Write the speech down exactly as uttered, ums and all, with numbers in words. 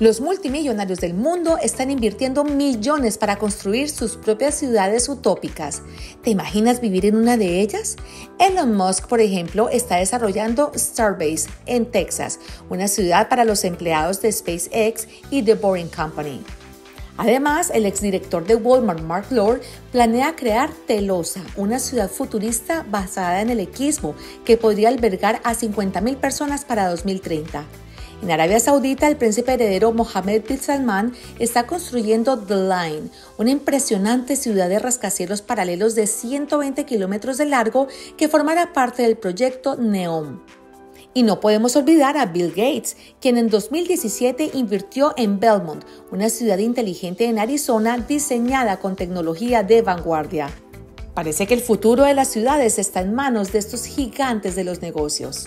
Los multimillonarios del mundo están invirtiendo millones para construir sus propias ciudades utópicas. ¿Te imaginas vivir en una de ellas? Elon Musk, por ejemplo, está desarrollando Starbase en Texas, una ciudad para los empleados de SpaceX y The Boring Company. Además, el exdirector de Walmart, Mark Lore, planea crear Telosa, una ciudad futurista basada en el equismo que podría albergar a cincuenta mil personas para dos mil treinta. En Arabia Saudita, el príncipe heredero Mohammed bin Salman está construyendo The Line, una impresionante ciudad de rascacielos paralelos de ciento veinte kilómetros de largo que formará parte del proyecto NEOM. Y no podemos olvidar a Bill Gates, quien en dos mil diecisiete invirtió en Belmont, una ciudad inteligente en Arizona diseñada con tecnología de vanguardia. Parece que el futuro de las ciudades está en manos de estos gigantes de los negocios.